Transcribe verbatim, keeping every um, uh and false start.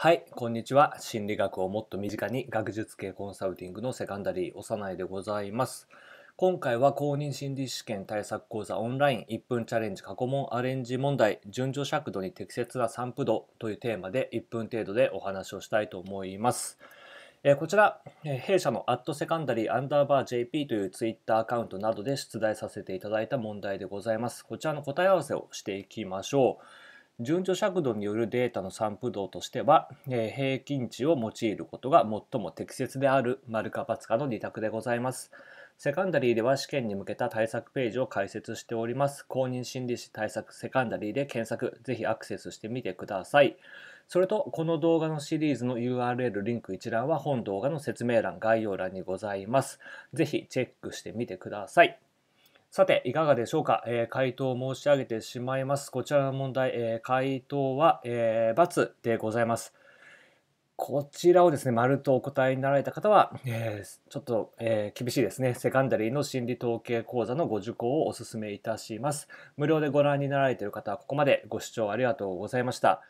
はい、こんにちは。心理学をもっと身近に学術系コンサルティングのセカンダリー小山内でございます。今回は公認心理試験対策講座オンラインいっぷんチャレンジ過去問アレンジ問題順序尺度に適切な散布度というテーマでいっぷん程度でお話をしたいと思います。えー、こちら、えー、弊社のアットセカンダリーアンダーバージェーピー というツイッターアカウントなどで出題させていただいた問題でございます。こちらの答え合わせをしていきましょう。順序尺度によるデータの散布度としては、えー、平均値を用いることが最も適切である丸か×かのに択でございます。セカンダリーでは試験に向けた対策ページを開設しております。公認心理師対策セカンダリーで検索、ぜひアクセスしてみてください。それと、この動画のシリーズの ユーアールエル リンク一覧は本動画の説明欄、概要欄にございます。ぜひチェックしてみてください。さて、いかがでしょうか。えー、回答を申し上げてしまいます。こちらの問題、えー、回答は、えー、×でございます。こちらをですね、丸とお答えになられた方は、えー、ちょっと、えー、厳しいですね。セカンダリーの心理統計講座のご受講をお勧めいたします。無料でご覧になられている方はここまでご視聴ありがとうございました。